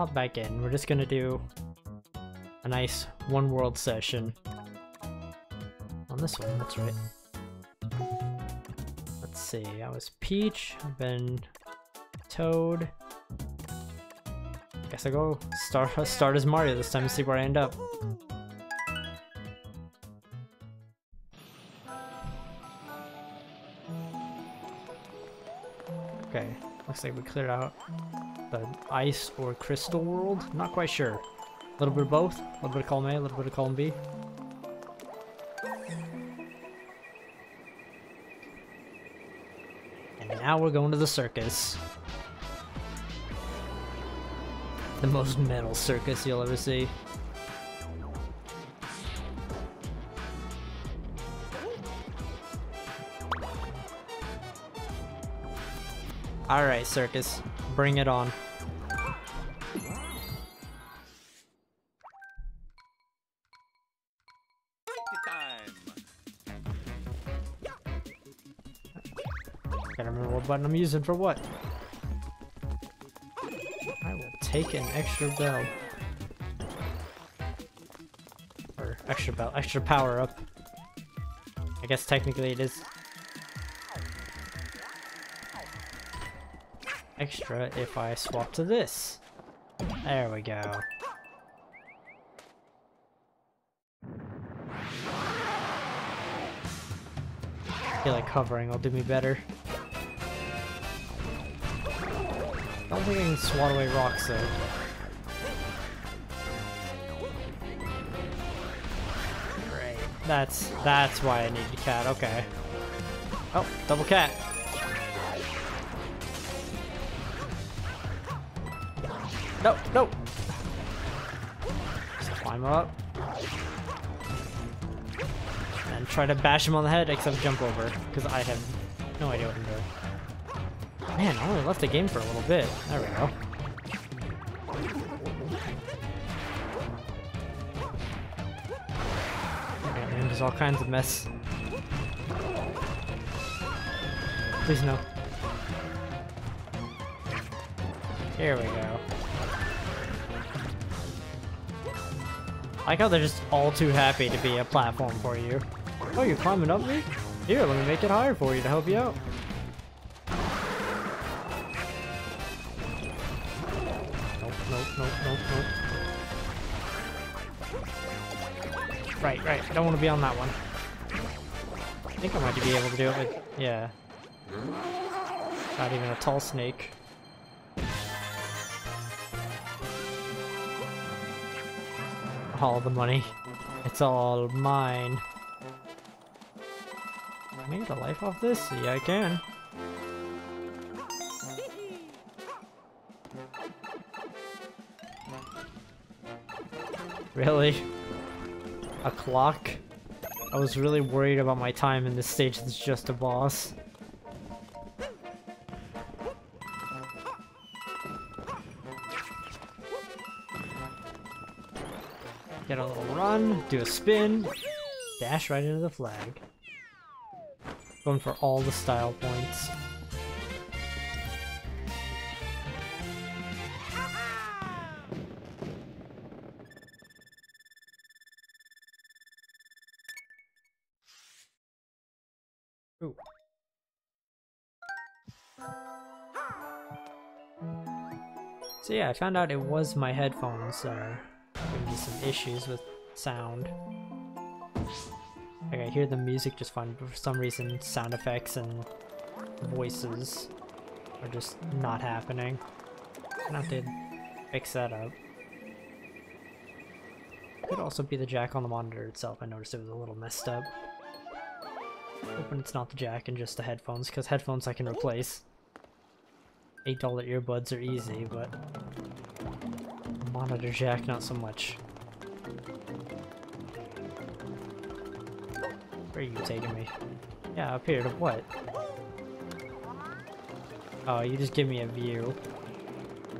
hop back in. We're just gonna do a nice one world session. On this one, that's right. Let's see, I was Peach, I've been Toad. Guess I go start as Mario this time and see where I end up. Okay, looks like we cleared out the ice or crystal world. Not quite sure. A little bit of both, a little bit of column A, a little bit of column B. And now we're going to the circus. The most metal circus you'll ever see. Alright, circus. Bring it on. Gotta remember what button I'm using for what. Take an extra bell. Or extra bell, extra power up. I guess technically it is. Extra if I swap to this. There we go. I feel like hovering will do me better. I don't think I can swat away rocks though. Great. That's why I need the cat, okay. Oh, double cat. No, no! Just climb up. And try to bash him on the head except jump over, because I have no idea what I'm doing. Man, I only left the game for a little bit. There we go. Okay, man, there's all kinds of mess. Please no. Here we go. I like how they're just all too happy to be a platform for you. Oh, you're climbing up me? Here, let me make it higher for you to help you out. Nope. Right. I don't want to be on that one. I think I might be able to do it with... yeah. Not even a tall snake. All the money. It's all mine. Can I get a life off this? Yeah, I can. Really? A clock? I was really worried about my time in this stage that's just a boss. Get a little run, do a spin, dash right into the flag. Going for all the style points. So yeah, I found out it was my headphones that are giving me some issues with sound. Like I hear the music just fine, but for some reason sound effects and voices are just not happening. I'm gonna have to fix that up. Could also be the jack on the monitor itself. I noticed it was a little messed up. Hoping it's not the jack and just the headphones, because headphones I can replace. $8 earbuds are easy, but monitor jack not so much. Where are you taking me? Yeah, up here to what? Oh, you just give me a view.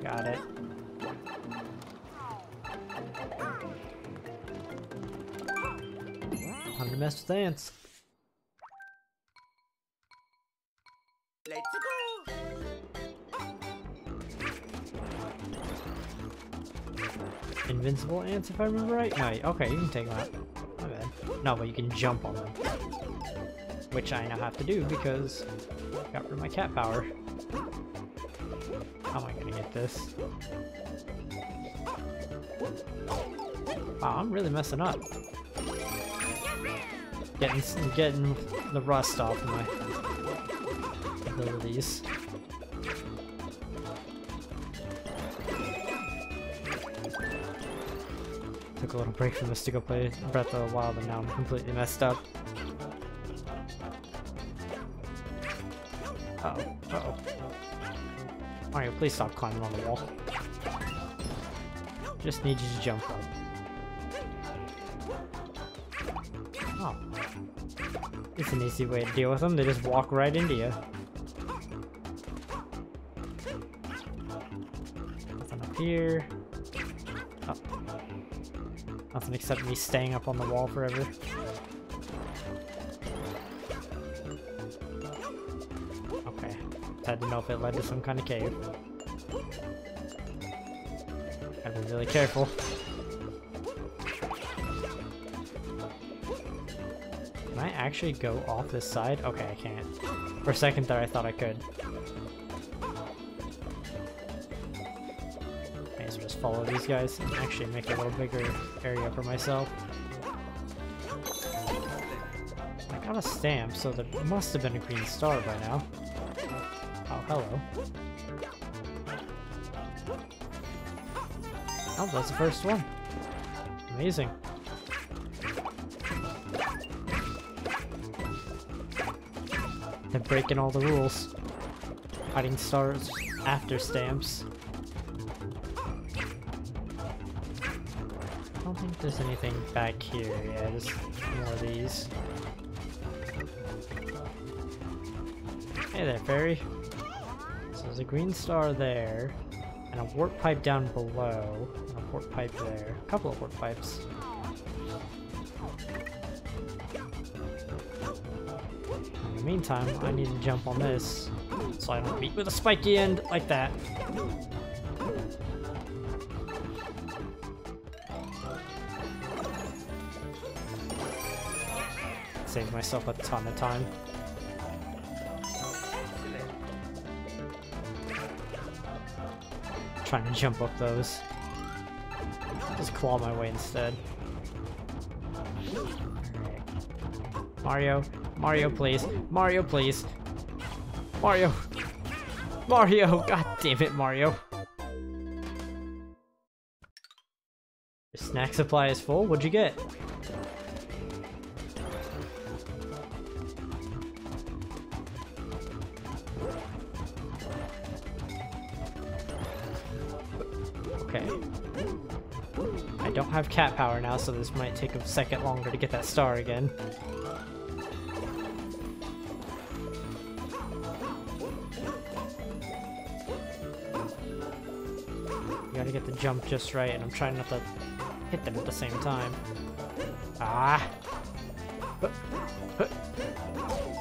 Got it. I'm gonna mess with ants. Let's go. invincible ants, if I remember right? No, okay, you can take them out. My bad. No, but you can jump on them. Which I now have to do because I got rid of my cat power. How am I gonna get this? Wow, I'm really messing up. Getting the rust off my abilities. Took a little break from this to go play Breath of the Wild, and now I'm completely messed up. Uh-oh, uh-oh. Mario, please stop climbing on the wall. Just need you to jump up. Oh. It's an easy way to deal with them, they just walk right into you. Nothing up here. Oh. Nothing except me staying up on the wall forever. Okay. Just had to know if it led to some kind of cave. Gotta be really careful. Can I actually go off this side? Okay, I can't. For a second there, I thought I could. May as well just follow these guys and actually make a little bigger area for myself. I got a stamp, so there must have been a green star by now. Oh, hello. Oh, that's the first one. Amazing. They're breaking all the rules. Hiding stars after stamps. I don't think there's anything back here. Yeah, just more of these. Hey there, fairy. So there's a green star there, and a warp pipe down below, and a warp pipe there. A couple of warp pipes. In the meantime, I need to jump on this so I don't beat with a spiky end like that. Saved myself a ton of time. Trying to jump up those. Just claw my way instead. Mario, Mario, please, Mario, please, Mario, Mario, god damn it, Mario. Your snack supply is full. What'd you get? I have cat power now, so this might take a second longer to get that star again. You gotta get the jump just right, and I'm trying not to hit them at the same time. Ah!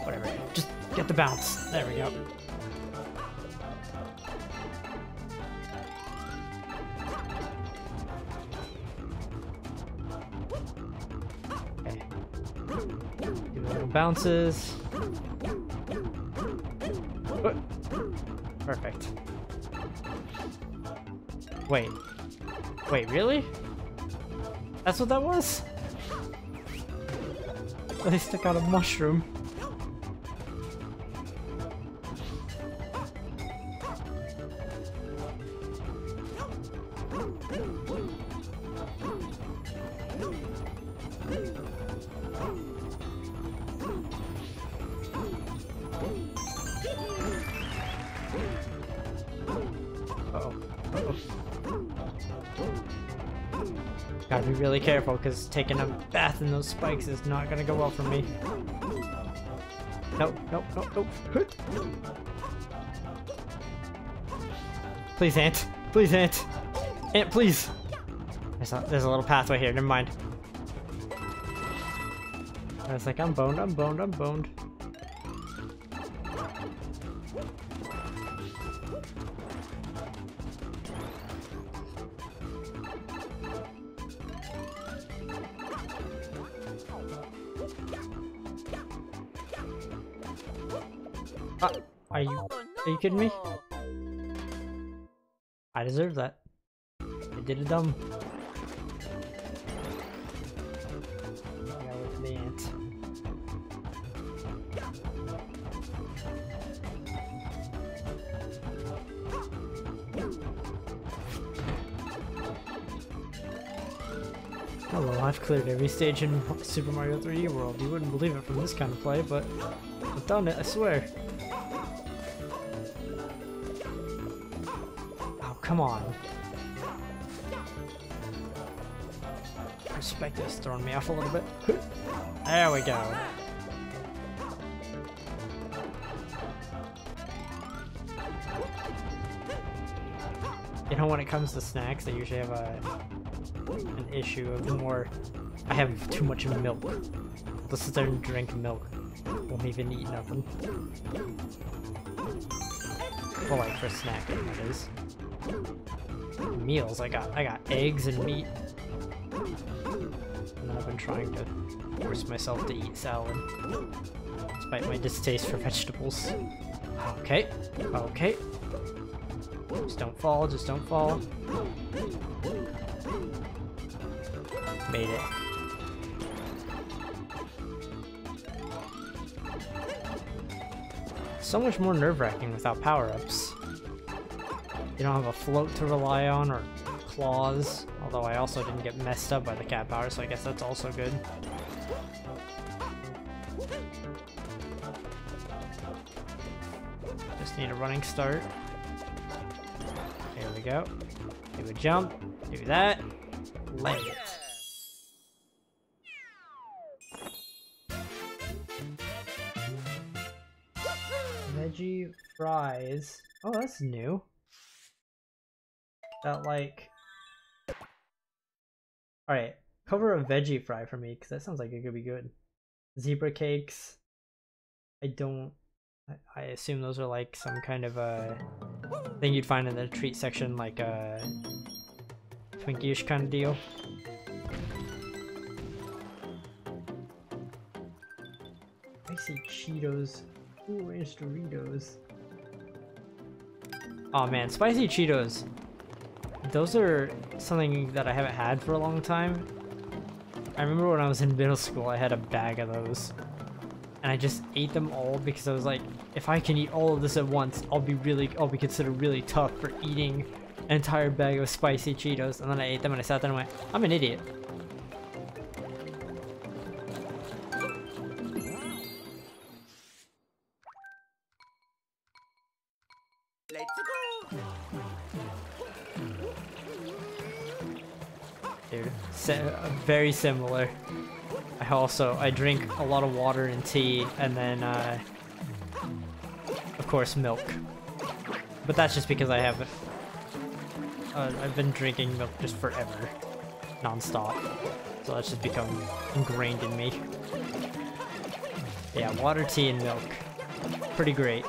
Whatever. Just get the bounce. There we go. Bounces. Perfect. Wait. Wait, really? That's what that was? At least I got a mushroom. Gotta be really careful, because taking a bath in those spikes is not gonna go well for me. Nope, nope, nope, nope. Please, ant. Please, ant. Ant, please. There's a little pathway here. Never mind. I was like, I'm boned, I'm boned, I'm boned. Are you kidding me? I deserve that. I did a dumb. Hello, I've cleared every stage in Super Mario 3D World. You wouldn't believe it from this kind of play, but I've done it, I swear. Oh, come on. Perspective is throwing me off a little bit. There we go. You know, when it comes to snacks, I usually have an issue of I have too much milk. I'll sit there and drink milk. Won't even eat nothing. Well, like for snacking, that is. Meals, I got eggs and meat. And then I've been trying to force myself to eat salad, despite my distaste for vegetables. Okay, okay. Just don't fall, just don't fall. Made it. So much more nerve-wracking without power-ups. You don't have a float to rely on or claws, although I also didn't get messed up by the cat power, so I guess that's also good. Just need a running start. There we go. Do a jump, do that, land it. Veggie fries. Oh, that's new. That, like... Alright, cover a veggie fry for me, because that sounds like it could be good. Zebra cakes. I assume those are like some kind of thing you'd find in the treat section, like a Twinkie-ish kind of deal. I see Cheetos. Ooh, ranch Doritos. Oh man, spicy Cheetos. Those are something that I haven't had for a long time. I remember when I was in middle school, I had a bag of those. And I just ate them all because I was like, if I can eat all of this at once, I'll be considered really tough for eating an entire bag of spicy Cheetos. And then I ate them and I sat there and went, I'm an idiot. Very similar. I drink a lot of water and tea, and then of course milk. But that's just because I haven't. I've been drinking milk just forever, nonstop. So that's just become ingrained in me. Yeah, water, tea, and milk. Pretty great.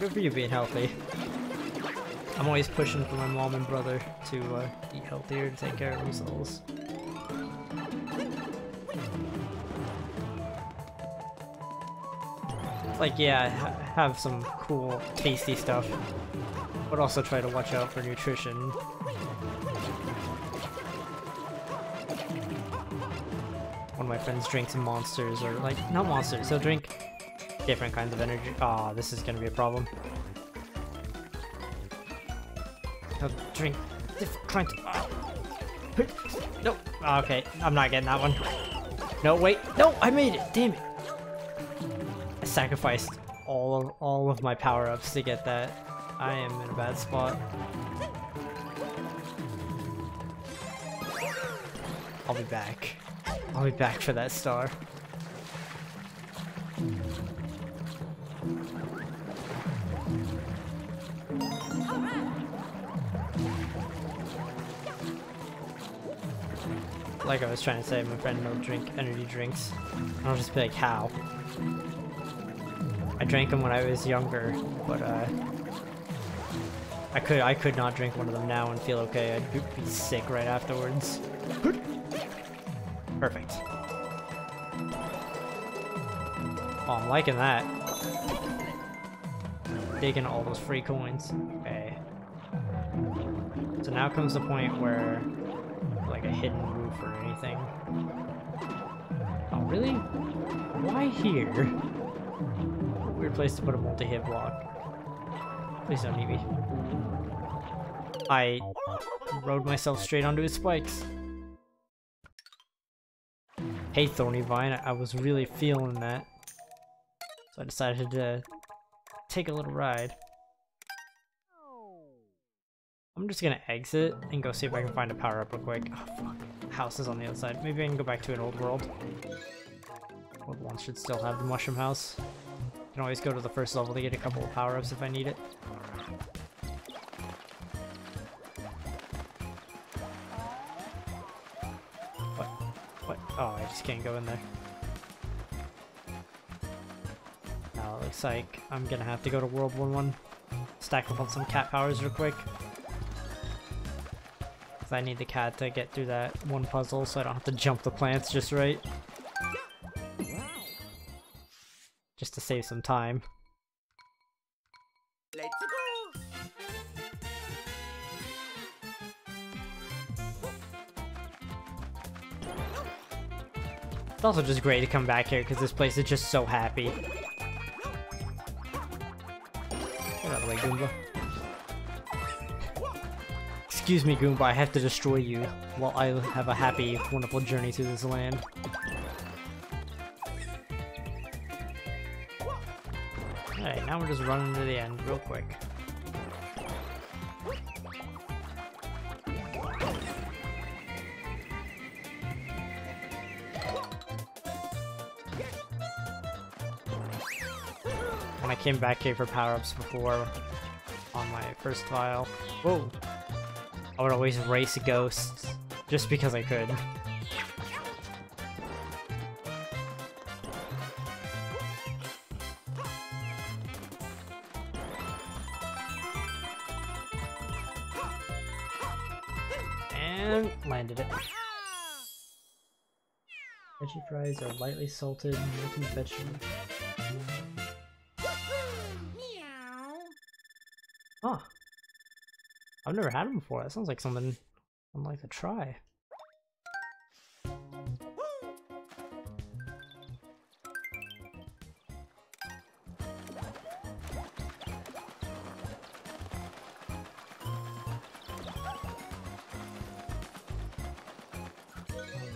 Good for you being healthy. I'm always pushing for my mom and brother to eat healthier and take care of themselves. It's like, yeah, have some cool, tasty stuff, but also try to watch out for nutrition. One of my friends drinks Monsters, or like, not Monsters, he'll drink different kinds of energy. Ah, oh, this is gonna be a problem. I'll drink different kinds of... Oh. No. Oh, okay, I'm not getting that one. No, wait. No, I made it. Damn it. I sacrificed all of my power-ups to get that. I am in a bad spot. I'll be back. I'll be back for that star. Like I was trying to say, my friend will drink energy drinks, and I'll just be like, how? I drank them when I was younger, but I could not drink one of them now and feel okay. I'd be sick right afterwards. Perfect. Oh, I'm liking that. I'm digging all those free coins. Okay. So now comes the point where, like, a hidden roof or anything. Oh, really? Why here? Weird place to put a multi-hit block. Please don't need me. I rode myself straight onto his spikes. Hey, Thorny Vine, I was really feeling that. So I decided to take a little ride. I'm just gonna exit and go see if I can find a power-up real quick. Oh, fuck. House is on the other side. Maybe I can go back to an old world. Old one should still have the mushroom house. Can always go to the first level to get a couple of power-ups if I need it. What? What? Oh, I just can't go in there. Now it looks like I'm gonna have to go to World 1-1. Stack up on some cat powers real quick. I need the cat to get through that one puzzle so I don't have to jump the plants just right. Just to save some time. Let's go. It's also just great to come back here because this place is just so happy. Get out of the way, Goomba. Excuse me, Goomba, I have to destroy you while I have a happy, wonderful journey through this land. Alright, now we're just running to the end real quick. When I came back here for power-ups before on my first trial, whoa! I would always race ghosts, just because I could. And landed it. Veggie fries are lightly salted, making vegetables. Huh. I've never had them before. That sounds like something I'd like to try. All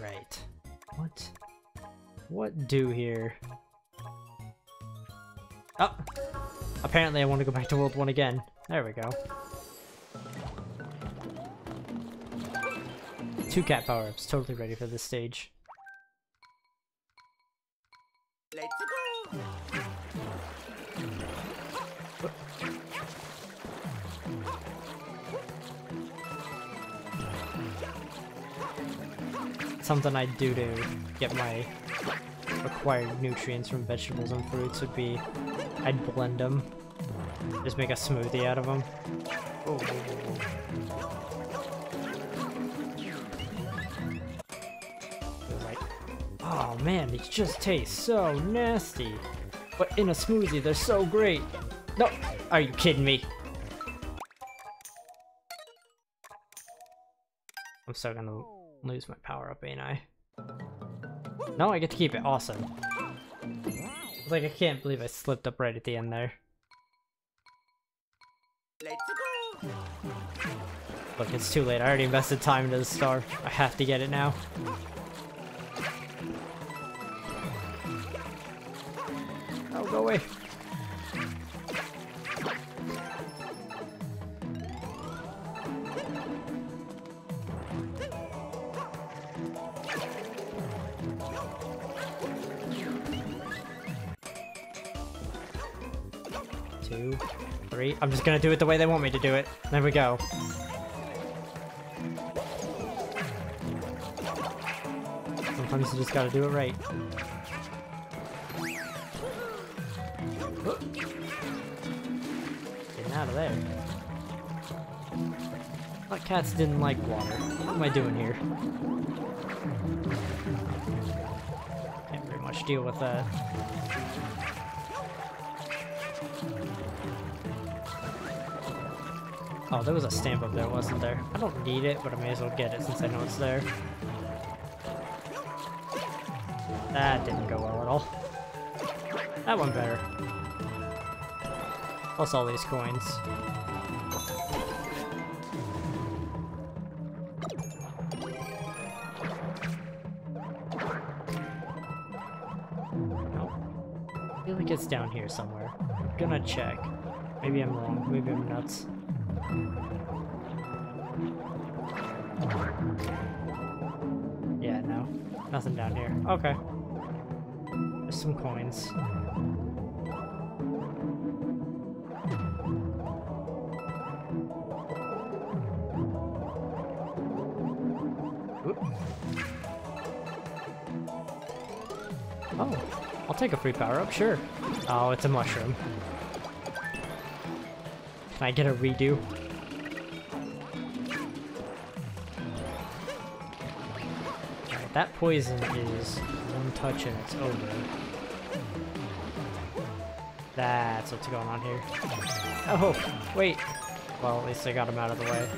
right. What? What do here? Oh! Apparently I want to go back to World 1 again. There we go. 2 cat power-ups, totally ready for this stage. Let's go. Something I'd do to get my required nutrients from vegetables and fruits would be I'd blend them, just make a smoothie out of them. Oh. Oh man, they just taste so nasty. But in a smoothie, they're so great. No, are you kidding me? I'm still gonna lose my power up, ain't I? No, I get to keep it. Awesome. Like, I can't believe I slipped up right at the end there. Look, it's too late. I already invested time into the star. I have to get it now. Go away. Two, three. I'm just gonna do it the way they want me to do it. There we go. Sometimes you just gotta do it right. Out of there. I thought cats didn't like water. What am I doing here? much deal with that. Oh, there was a stamp up there, wasn't there? I don't need it, but I may as well get it since I know it's there. That didn't go well at all. That went better. Plus all these coins. I feel like it's down here somewhere. I'm gonna check. Maybe I'm wrong, maybe I'm nuts. Yeah, no. Nothing down here. Okay. There's some coins. Oop. Oh, I'll take a free power-up, sure. Oh, it's a mushroom. Can I get a redo? Alright, that poison is one touch and it's over. That's what's going on here. Oh, wait. Well, at least I got him out of the way.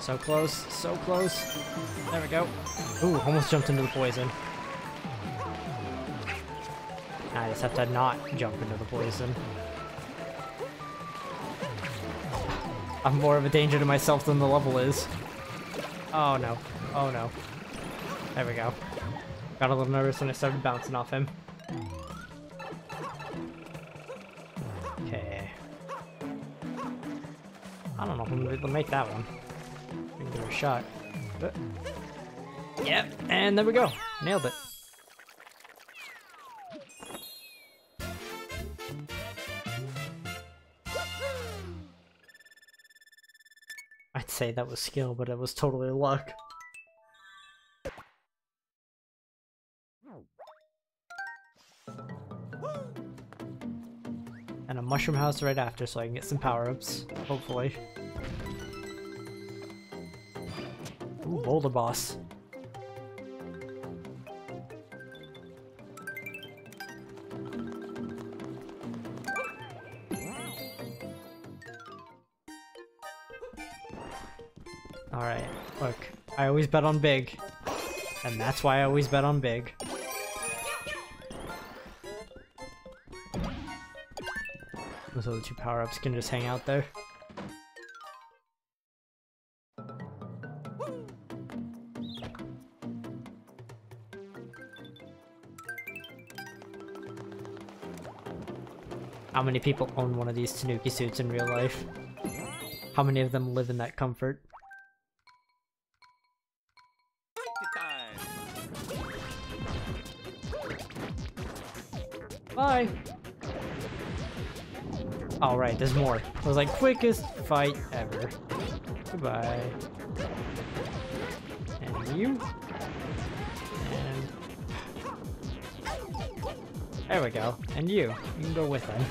So close, so close. There we go. Ooh, almost jumped into the poison. I just have to not jump into the poison. I'm more of a danger to myself than the level is. Oh no, oh no. There we go. Got a little nervous when I started bouncing off him. Okay. I don't know if I'm gonna make that one. We can give it a shot. But... yep, and there we go. Nailed it. I'd say that was skill, but it was totally luck. And a mushroom house right after so I can get some power-ups, hopefully. Ooh, boulder boss. Alright, look, I always bet on big, and that's why I always bet on big. So the two power-ups can just hang out there. How many people own one of these Tanuki suits in real life? How many of them live in that comfort? Bye! Alright, there's more. It was like quickest fight ever. Goodbye. And you. And... there we go. And you. You can go with them.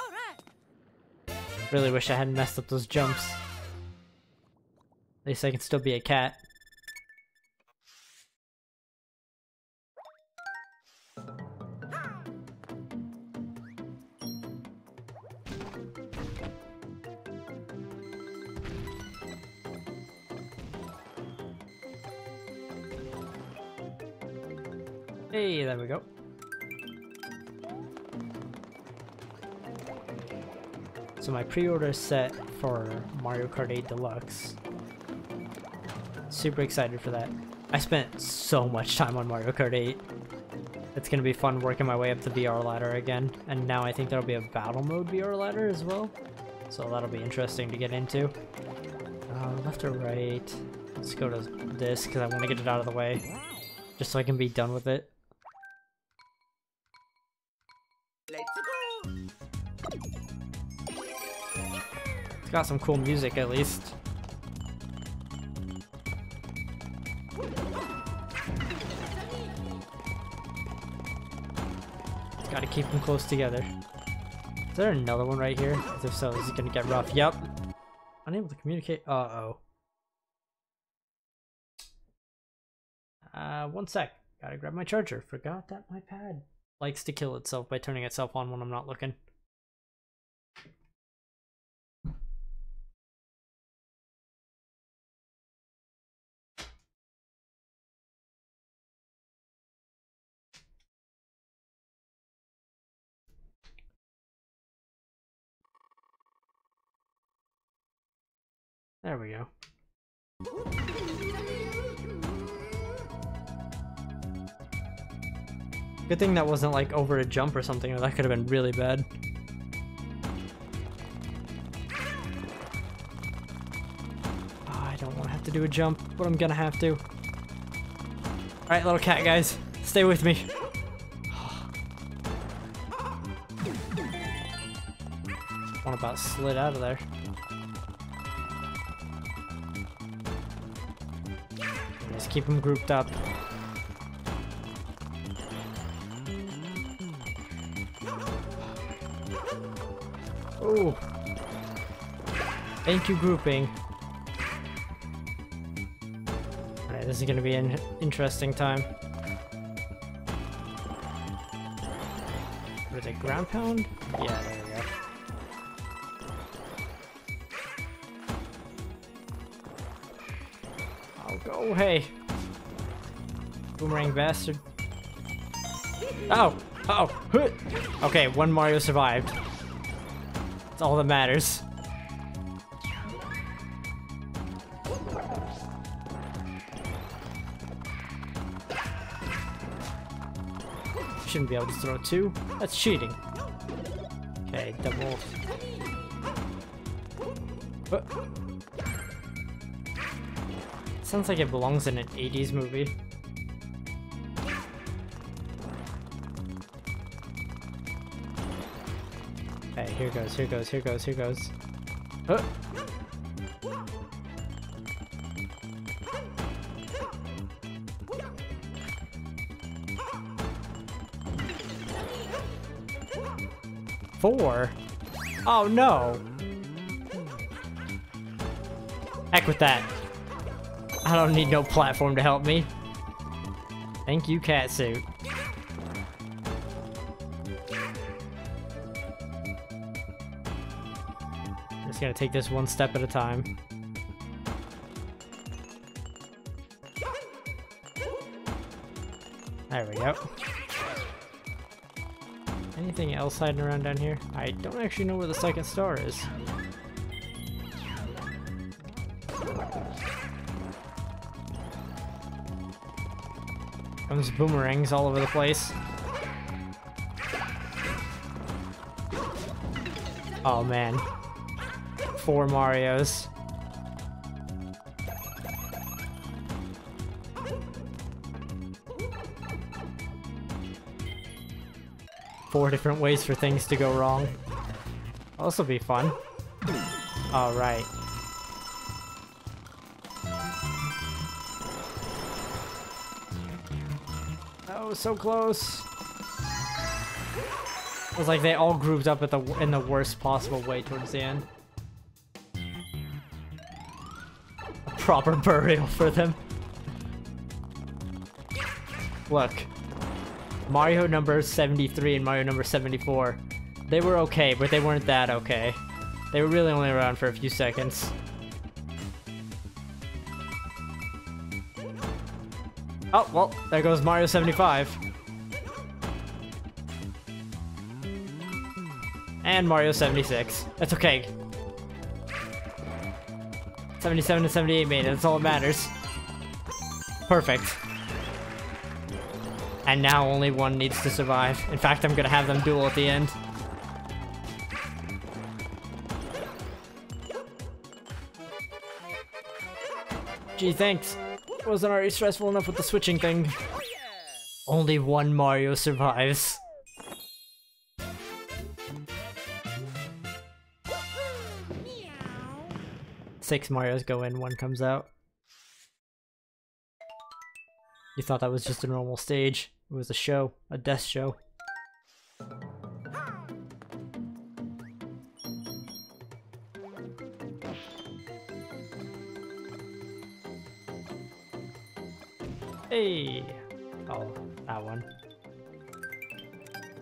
Alright. Really wish I hadn't messed up those jumps. At least I can still be a cat. Hey, there we go. So my pre-order is set for Mario Kart 8 Deluxe. Super excited for that. I spent so much time on Mario Kart 8. It's gonna be fun working my way up the VR ladder again. And now I think there'll be a battle mode VR ladder as well. So that'll be interesting to get into. Left or right? Let's go to this because I want to get it out of the way. Just so I can be done with it. It's got some cool music at least. It's gotta keep them close together. Is there another one right here? As if so, this is gonna get rough. Yep. Unable to communicate. Uh-oh. One sec. Gotta grab my charger. Forgot that my pad likes to kill itself by turning itself on when I'm not looking. There we go. Good thing that wasn't like over a jump or something, or that could have been really bad. Oh, I don't want to have to do a jump, but I'm gonna have to. Alright, little cat guys, stay with me. One about slid out of there. Just keep them grouped up. Oh, thank you, grouping. All right, this is gonna be an interesting time. What is it, ground pound? Yeah, there we go. Oh, hey. Boomerang bastard. Oh! Oh! Okay, one Mario survived. That's all that matters. Shouldn't be able to throw two. That's cheating. Okay, double. Sounds like it belongs in an 80s movie. Hey, here goes, here goes, here goes, here goes. Oh. Four? Oh no! Heck with that. I don't need no platform to help me. Thank you, catsuit. Just gonna take this one step at a time. There we go. Anything else hiding around down here? I don't actually know where the second star is. Comes boomerangs all over the place. Oh man. Four Marios. Four different ways for things to go wrong. Well, this will be fun. Alright. So close. It was like they all grouped up at in the worst possible way towards the end. A proper burial for them. Look, Mario number 73 and Mario number 74. They were okay, but they weren't that okay. They were really only around for a few seconds. Oh, well, there goes Mario 75. And Mario 76. That's okay. 77 and 78 made it, that's all that matters. Perfect. And now only one needs to survive. In fact, I'm gonna have them duel at the end. Gee, thanks. Wasn't already stressful enough with the switching thing. Only one Mario survives. Six Marios go in, one comes out. You thought that was just a normal stage. It was a show, a death show. Hey! Oh, that one.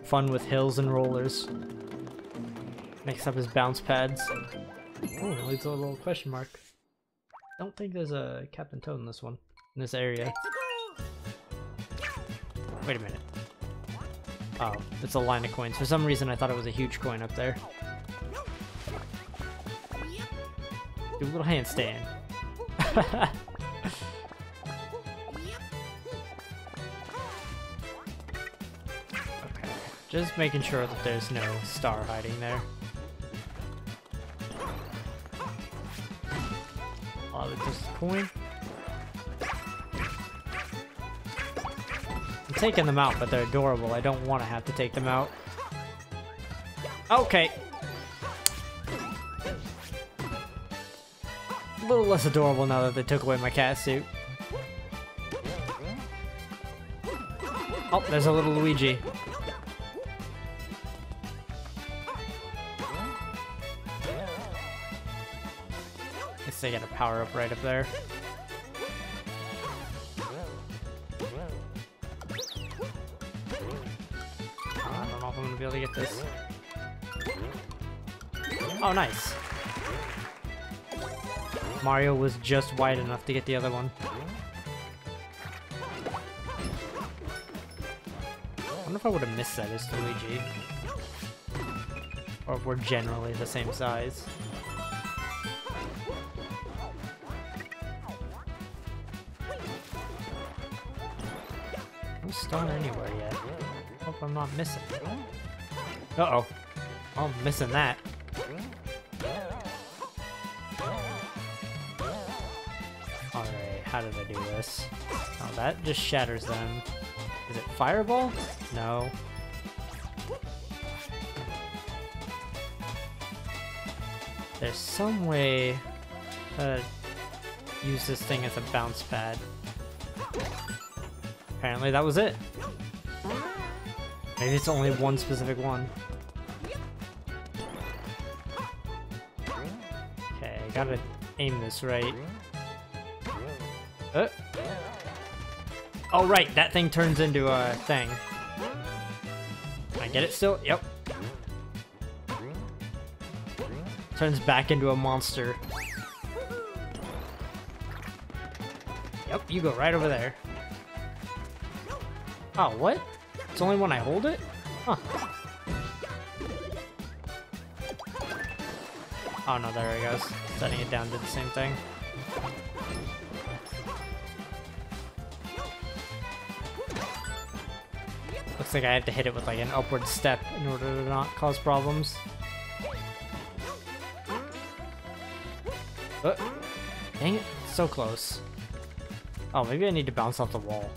Fun with hills and rollers. Next up is bounce pads. Oh, that leaves a little question mark. I don't think there's a Captain Toad in this one. In this area. Wait a minute. Oh, it's a line of coins. For some reason I thought it was a huge coin up there. Do a little handstand. Okay. Just making sure that there's no star hiding there. Oh, it's just a coin. I'm taking them out, but they're adorable. I don't want to have to take them out. Okay. A little less adorable now that they took away my cat suit. Oh, there's a little Luigi. I guess they got a power up right up there. I don't know if I'm gonna be able to get this. Oh, nice. Mario was just wide enough to get the other one. I wonder if I would have missed that as Luigi. Or if we're generally the same size. I'm stunned anywhere yet. Hope I'm not missing. Uh-oh. Oh, I'm missing that. How did I do this? Oh, that just shatters them. Is it fireball? No. There's some way to use this thing as a bounce pad. Apparently that was it. Maybe it's only one specific one. Okay, I gotta aim this right. Oh right, that thing turns into a thing. I get it still? Yep. Turns back into a monster. Yep, you go right over there. Oh, what? It's only when I hold it? Huh. Oh no, there it goes. Setting it down did the same thing. Looks like I have to hit it with like an upward step in order to not cause problems. Dang it, so close. Oh, maybe I need to bounce off the wall.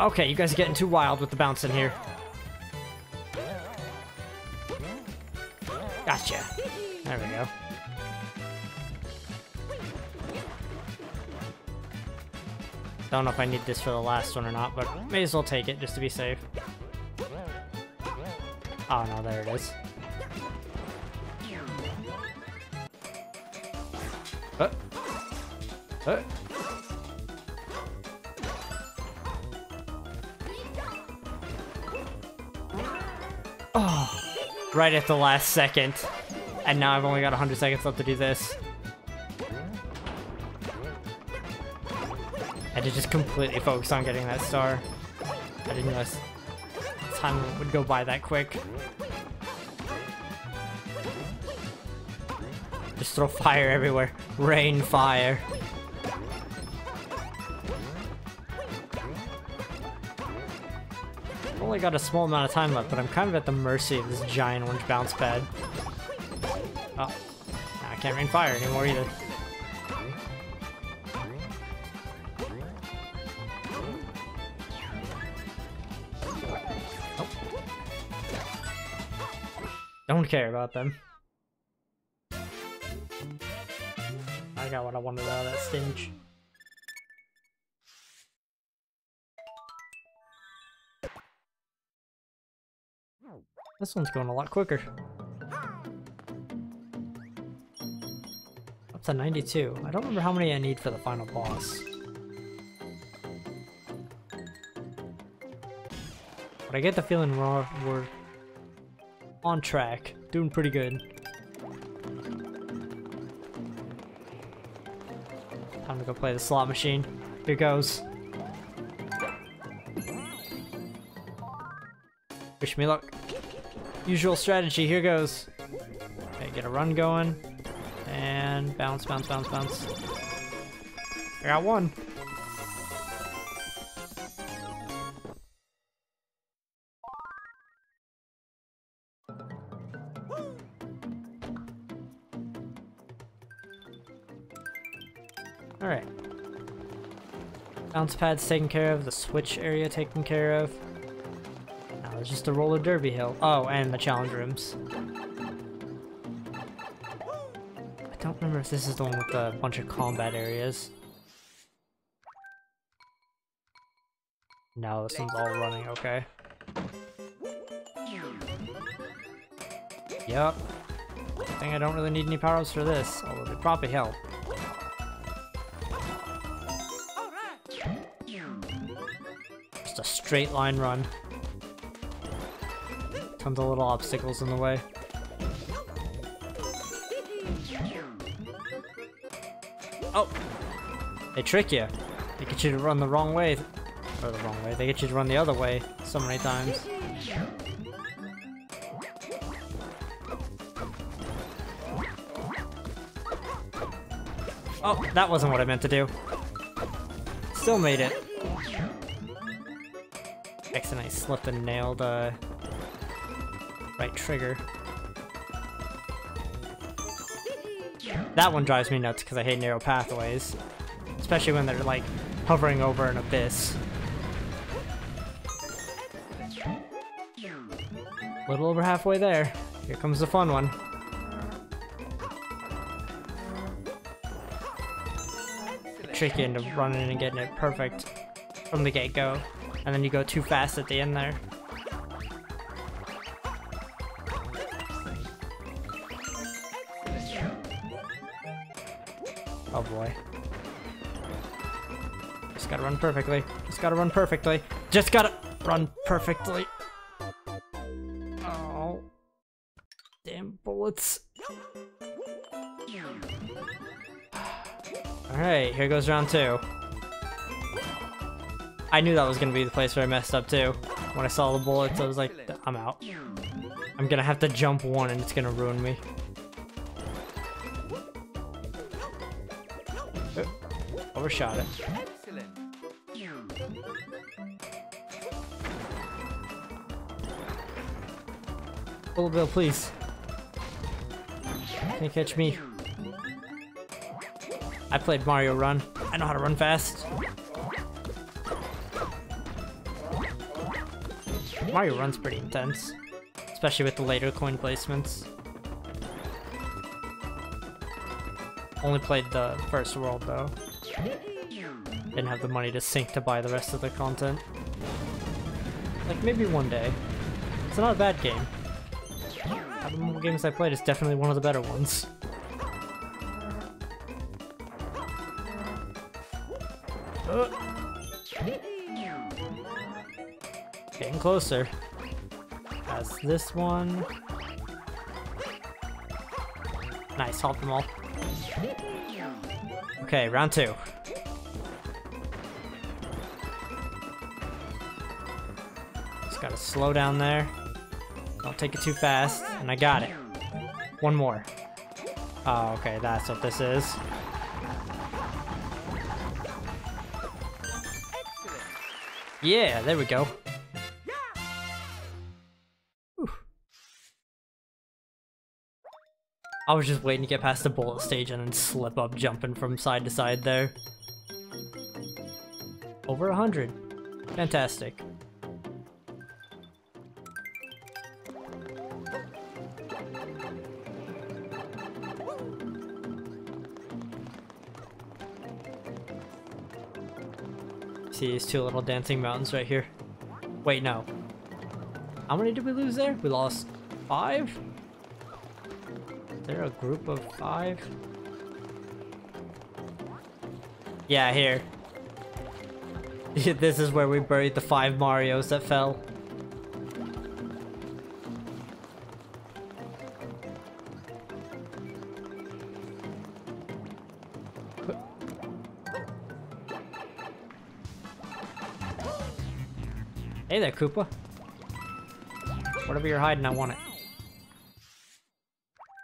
Okay, you guys are getting too wild with the bouncing here. Gotcha. There we go. I don't know if I need this for the last one or not, but may as well take it just to be safe. Oh no, there it is. Oh, right at the last second. And now I've only got 100 seconds left to do this. I had to just completely focus on getting that star. I didn't realize time would go by that quick. Just throw fire everywhere. Rain fire. I've only got a small amount of time left, but I'm kind of at the mercy of this giant orange bounce pad. Oh, I can't rain fire anymore either. Don't care about them. I got what I wanted out of that stage. This one's going a lot quicker. Up to 92. I don't remember how many I need for the final boss. But I get the feeling we're on track. Doing pretty good. Time to go play the slot machine. Here goes. Wish me luck. Usual strategy, here goes. Okay, get a run going. And bounce, bounce, bounce, bounce. I got one. Alright. Bounce pad's taken care of, the switch area taken care of. Now there's just the roller derby hill. Oh, and the challenge rooms. I don't remember if this is the one with a bunch of combat areas. No, this one's all running, okay. Yup. I think I don't really need any power-ups for this, although they probably help. A straight line run. Tons of little obstacles in the way. Oh! They trick you. They get you to run the wrong way. Or the wrong way. They get you to run the other way so many times. Oh, that wasn't what I meant to do. Still made it. I slipped and nailed the right trigger. That one drives me nuts because I hate narrow pathways, especially when they're like hovering over an abyss. A little over halfway there. Here comes the fun one. Trick you into running and getting it perfect from the get-go. And then you go too fast at the end there. Oh boy. Just gotta run perfectly. Just gotta run perfectly. Just gotta run perfectly. Oh. Damn bullets. Alright, here goes round two. I knew that was gonna be the place where I messed up too. When I saw the bullets, I was like, I'm out. I'm gonna have to jump one and it's gonna ruin me. Overshot it. Bullet bill, please. Can't catch me. I played Mario Run. I know how to run fast. Mario Run's pretty intense, especially with the later coin placements. Only played the first world though. Didn't have the money to sink to buy the rest of the content. Like maybe one day. It's not a bad game. Out of the games I played, it's definitely one of the better ones. Getting closer. That's this one. Nice, halt them all. Okay, round two. Just gotta slow down there. Don't take it too fast. And I got it. One more. Oh, okay, that's what this is. Yeah, there we go. I was just waiting to get past the bullet stage and then slip up jumping from side to side there. Over 100. Fantastic. See these two little dancing mountains right here? Wait, no. How many did we lose there? We lost 5? Is there a group of 5? Yeah, here. This is where we buried the 5 Marios that fell. Hey there, Koopa. Whatever you're hiding, I want it.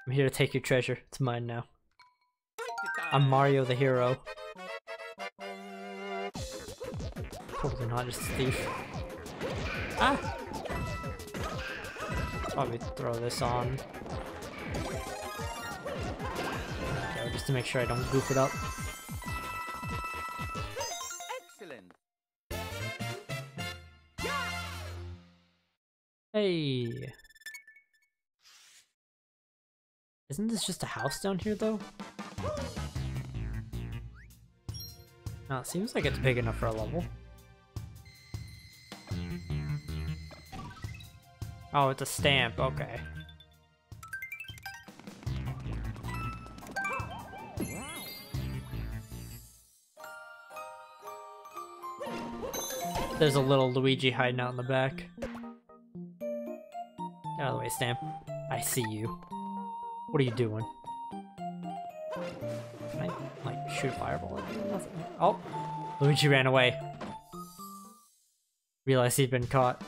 I'm here to take your treasure. It's mine now. I'm Mario the hero. Probably not just a thief. Ah! Probably throw this on. Okay, just to make sure I don't goof it up. Excellent. Hey! Isn't this just a house down here though? Now it seems like it's big enough for a level. Oh, it's a stamp, okay. There's a little Luigi hiding out in the back. Get out of the way, stamp. I see you. What are you doing? Can I, like, shoot a fireball at you? Nothing. Oh! Luigi ran away. Realized he'd been caught.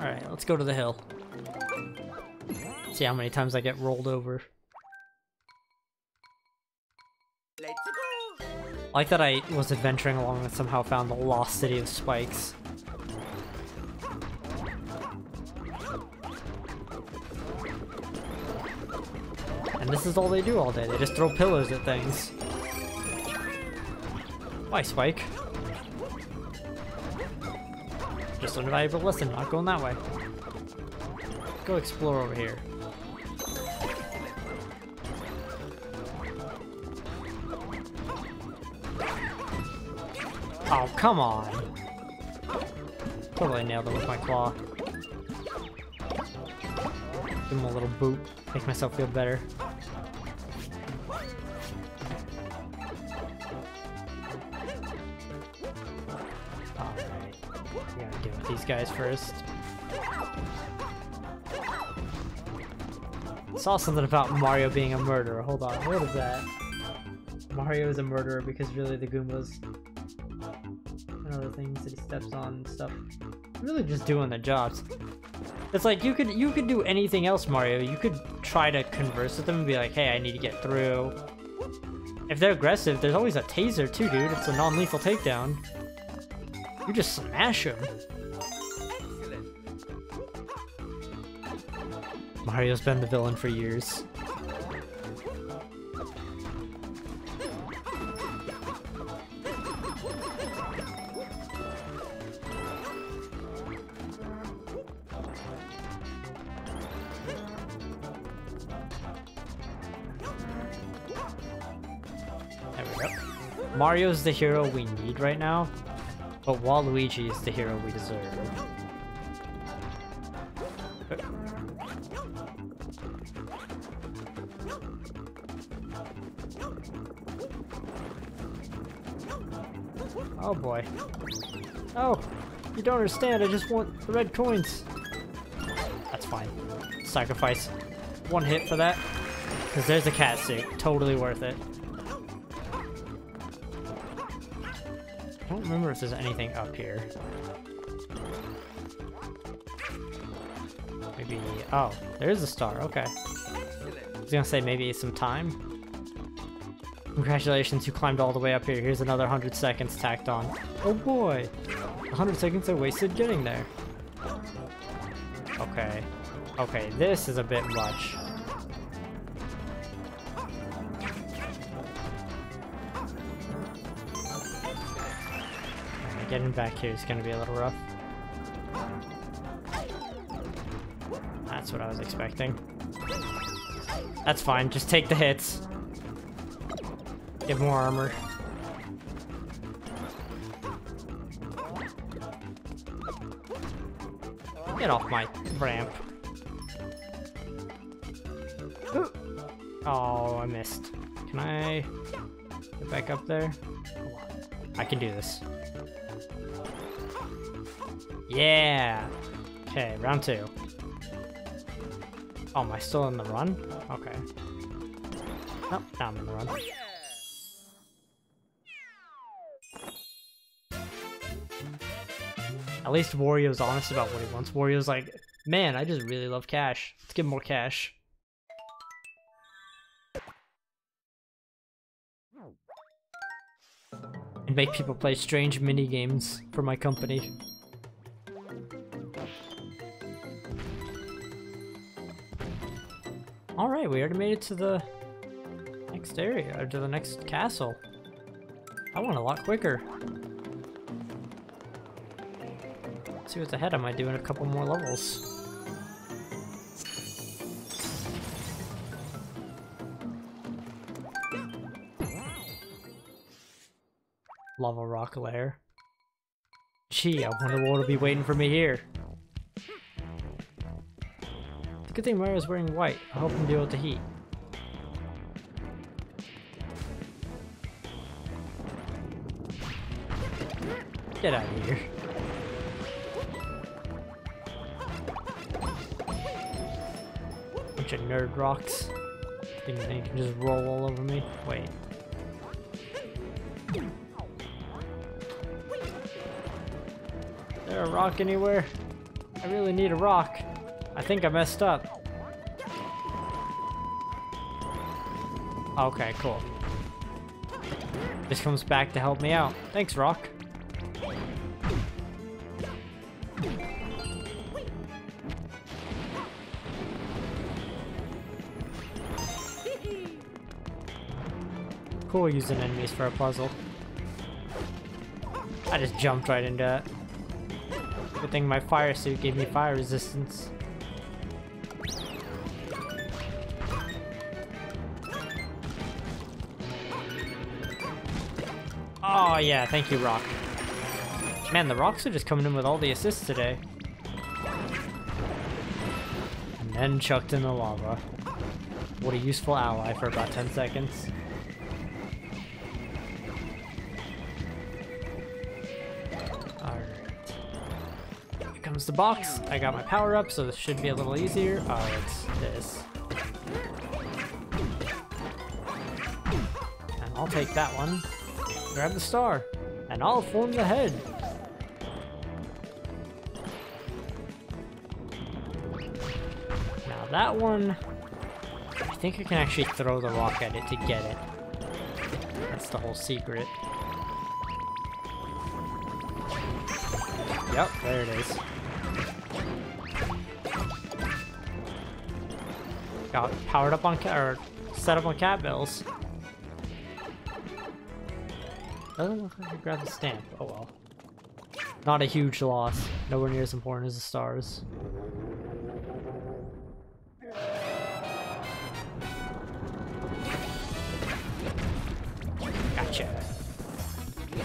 Alright, let's go to the hill. See how many times I get rolled over. I like that I was adventuring along and somehow found the lost city of spikes. And this is all they do all day, they just throw pillars at things. Why, Spike? Just learned a valuable lesson, not going that way. Let's go explore over here. Oh, come on! Totally nailed it with my claw. Give him a little boot, make myself feel better. Alright, we gotta deal with these guys first. I saw something about Mario being a murderer, hold on, what is that? Mario is a murderer because really the Goombas other things that he steps on and stuff. Really just doing the jobs. It's like you could do anything else, Mario. You could try to converse with them and be like, hey, I need to get through. If they're aggressive, there's always a taser too, dude. It's a non-lethal takedown. You just smash him. Mario's been the villain for years. Mario's the hero we need right now, but Waluigi is the hero we deserve. Oh boy. Oh, you don't understand, I just want the red coins. That's fine. Sacrifice one hit for that, because there's a cat suit. Totally worth it. I don't remember if there's anything up here. Maybe... oh, there is a star, okay. I was gonna say maybe some time. Congratulations, you climbed all the way up here. Here's another 100 seconds tacked on. Oh boy! 100 seconds I wasted getting there. Okay. Okay, this is a bit much. Getting back here is gonna be a little rough. That's what I was expecting. That's fine, just take the hits. Give more armor. Get off my ramp. Ooh. Oh, I missed. Can I get back up there? I can do this. Yeah! Okay, round two. Oh, am I still in the run? Okay. Oh, now I'm in the run. At least Wario's honest about what he wants. Wario's like, man, I just really love cash. Let's get more cash. And make people play strange mini-games for my company. Alright, we already made it to the next area, or to the next castle. I went a lot quicker. Let's see what's ahead. I might do in a couple more levels. Lava rock lair. Gee, I wonder what'll be waiting for me here. It's a good thing Mario's wearing white. I hope him deal with the heat. Get out of here. Bunch of nerd rocks. Things that you can just roll all over me. Wait. Is there a rock anywhere? I really need a rock. I think I messed up. Okay, cool. This comes back to help me out. Thanks, rock. Cool using enemies for a puzzle. I just jumped right into it. Good thing my fire suit gave me fire resistance. Oh yeah, thank you, rock. Man, the rocks are just coming in with all the assists today. And then chucked in the lava. What a useful ally for about 10 seconds. Alright. Here comes the box. I got my power up, so this should be a little easier. Oh, it's this. And I'll take that one. Grab the star, and I'll form the head. Now that one, I think I can actually throw the rock at it to get it. That's the whole secret. Yep, there it is. Got powered up on set up on catbells. Doesn't look like I grabbed the stamp. Oh well. Not a huge loss. Nowhere near as important as the stars. Gotcha.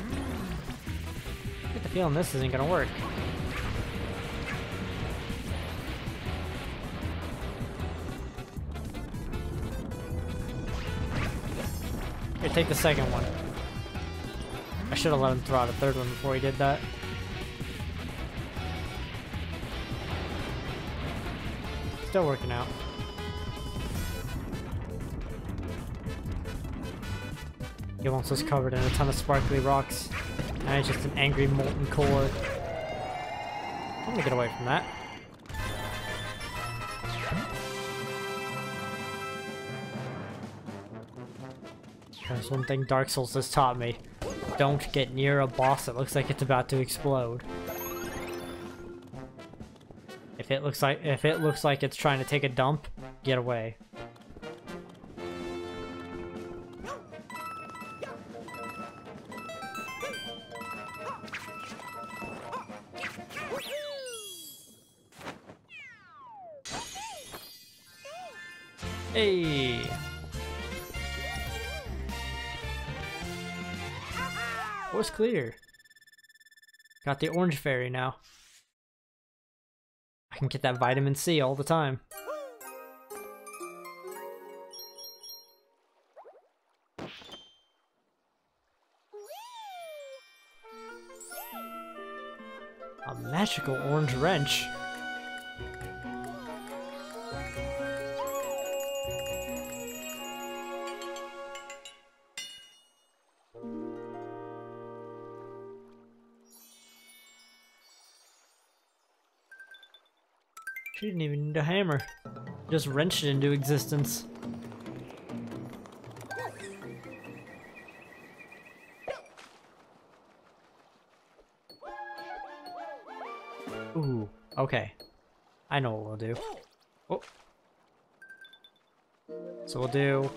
I get the feeling this isn't gonna work. Here, take the second one. I should have let him throw out a third one before he did that. Still working out. He wants us covered in a ton of sparkly rocks. And it's just an angry molten core. I'm gonna get away from that. There's one thing Dark Souls has taught me. Don't get near a boss that looks like it's about to explode. If it looks like it's trying to take a dump, get away. Hey. Course clear. Got the orange fairy now. I can get that vitamin C all the time. A magical orange wrench. She didn't even need a hammer. Just wrenched it into existence. Ooh, okay. I know what we'll do. Oh. So we'll do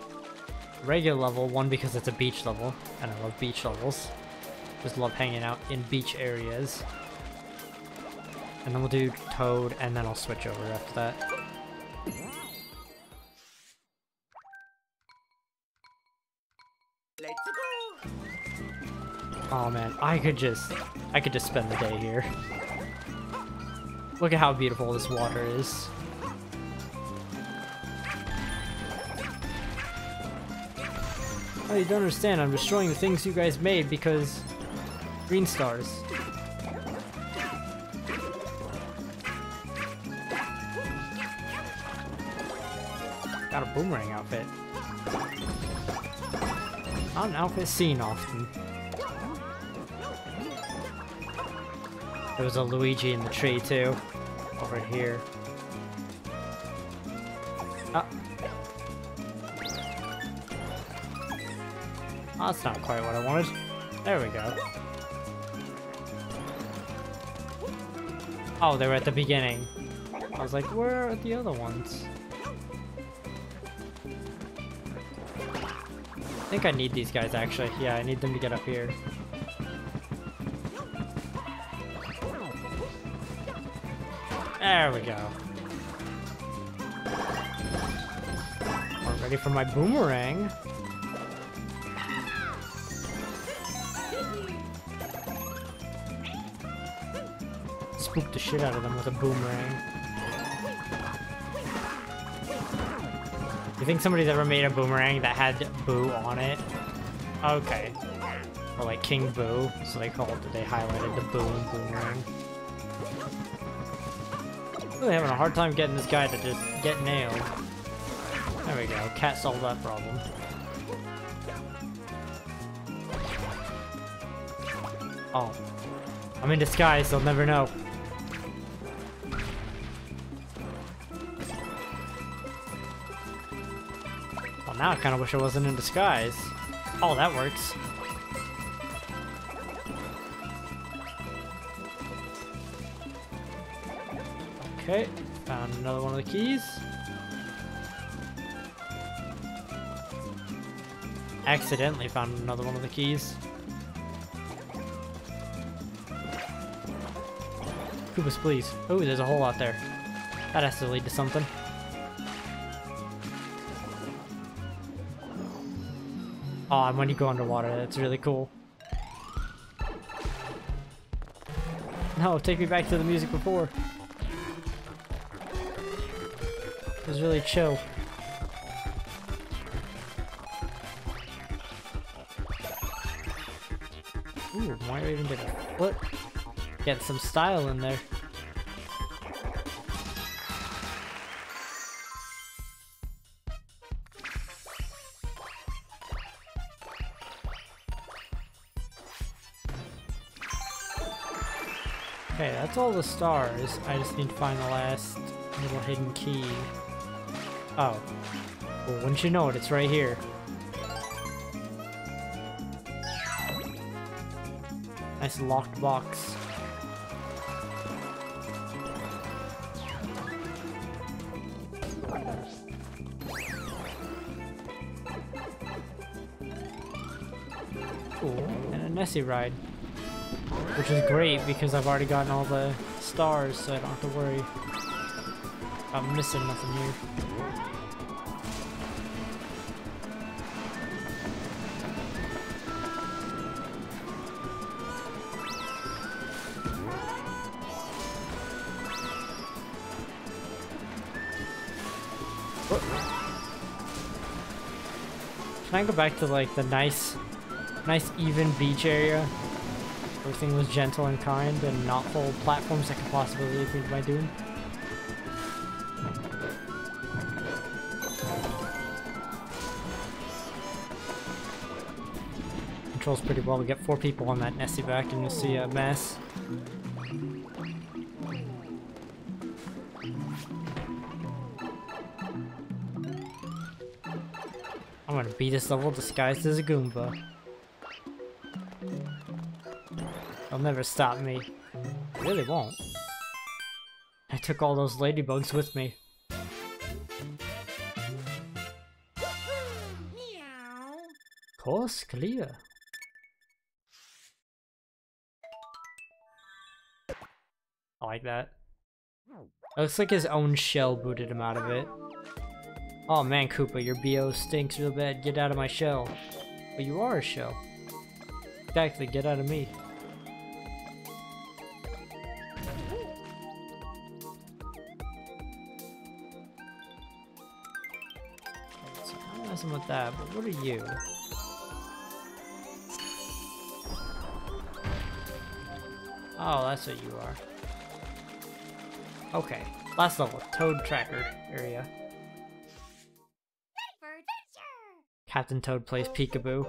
regular level 1 because it's a beach level, and I love beach levels. Just love hanging out in beach areas. And then we'll do Toad, and then I'll switch over after that. Oh man, I could just spend the day here. Look at how beautiful this water is. Oh, you don't understand, I'm destroying the things you guys made because green stars. Got a boomerang outfit. Not an outfit seen often. There was a Luigi in the tree too, over here. Ah. Oh, that's not quite what I wanted. There we go. Oh, they were at the beginning. I was like, where are the other ones? I think I need these guys actually. Yeah, I need them to get up here. There we go. I'm ready for my boomerang. Spook the shit out of them with a boomerang. You think somebody's ever made a boomerang that had Boo on it? Okay. Or like King Boo, so they highlighted the Boo and boomerang. Really having a hard time getting this guy to just get nailed. There we go, cat solved that problem. Oh. I'm in disguise, they'll never know. Well, now I kind of wish I wasn't in disguise. Oh, that works. Okay, found another one of the keys. Accidentally found another one of the keys. Koopas, please. Oh, there's a hole out there. That has to lead to something. Oh, and when you go underwater, that's really cool. No, take me back to the music before. It was really chill. Ooh, Mario even did a flip. Get some style in there. Okay, that's all the stars. I just need to find the last little hidden key. Oh, well, wouldn't you know it, it's right here. Nice locked box. Cool, and a Nessie ride. Which is great because I've already gotten all the stars, so I don't have to worry about missing nothing here. Can I go back to like the nice even beach area? Everything was gentle and kind and not whole platforms that could possibly lead me to my doom. Controls pretty well. We get 4 people on that Nessie back and you'll see a mess. I'm gonna beat this level disguised as a Goomba. They'll never stop me. They really won't. I took all those ladybugs with me. Course clear. I like that. It looks like his own shell booted him out of it. Oh man, Koopa, your BO stinks real bad. Get out of my shell. But you are a shell. Exactly, get out of me. Okay, so I'm not messing with that, but what are you? Oh, that's what you are. Okay, last level, Toad Tracker area. Captain Toad plays peekaboo.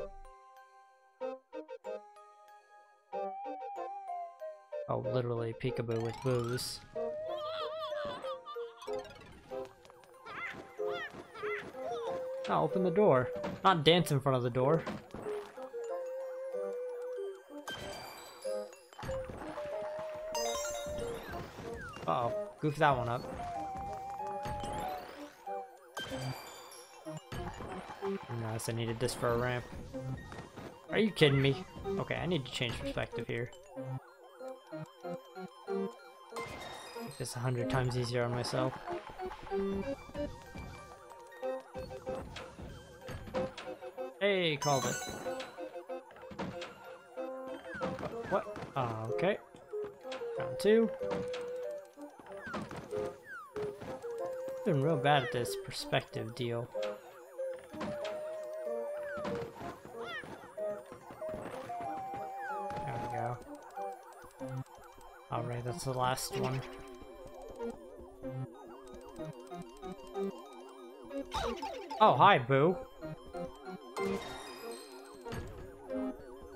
Oh, literally peekaboo with booze. Oh, open the door. Not dance in front of the door. Uh-oh, goof that one up. Nice, I needed this for a ramp. Are you kidding me? Okay, I need to change perspective here. Make this 100 times easier on myself. Hey, called it. What? Oh, okay. Round 2. I've been real bad at this perspective deal. That's the last one. Oh, hi, Boo.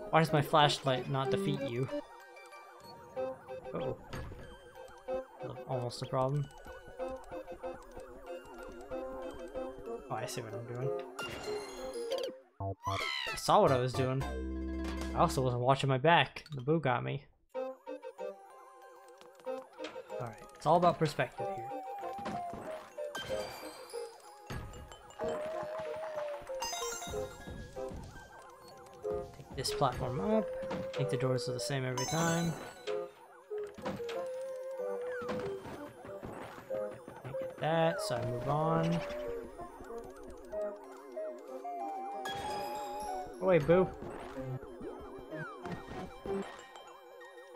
Why does my flashlight not defeat you? Uh-oh. Almost a problem. Oh, I see what I'm doing. I saw what I was doing. I also wasn't watching my back. The Boo got me. It's all about perspective here. Take this platform up. I think the doors are the same every time. I get that, so I move on. Oh, wait, Boo.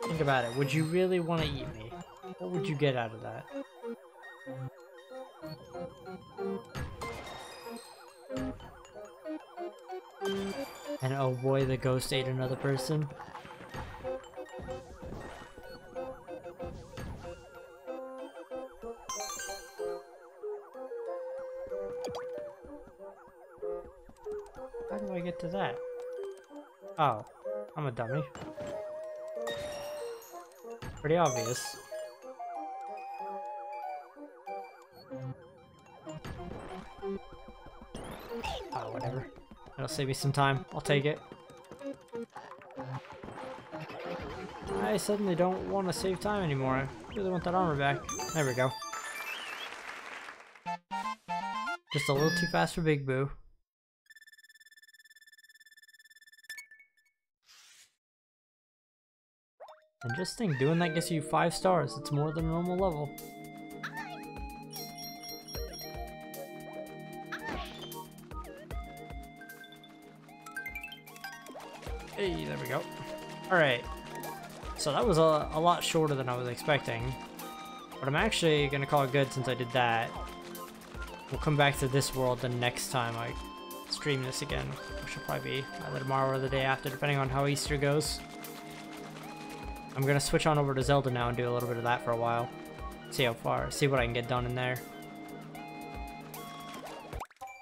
Think about it. Would you really want to eat me? What would you get out of that? And oh boy, the ghost ate another person. How do I get to that? Oh, I'm a dummy. Pretty obvious. Oh, whatever. That'll save me some time. I'll take it. I suddenly don't want to save time anymore. I really want that armor back. There we go. Just a little too fast for Big Boo. And just think, doing that gets you 5 stars. It's more than a normal level. Hey, there we go. Alright, so that was a lot shorter than I was expecting, but I'm actually going to call it good since I did that. We'll come back to this world the next time I stream this again, which will probably be either tomorrow or the day after, depending on how Easter goes. I'm gonna switch on over to Zelda now and do a little bit of that for a while. See how far, see what I can get done in there.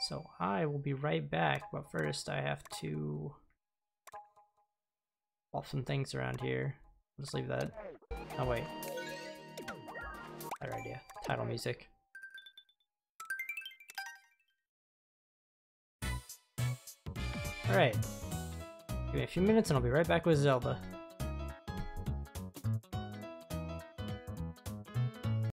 So I will be right back, but first I have to pop some things around here. I'll just leave that. Oh wait. Better idea. Title music. Alright. Give me a few minutes and I'll be right back with Zelda.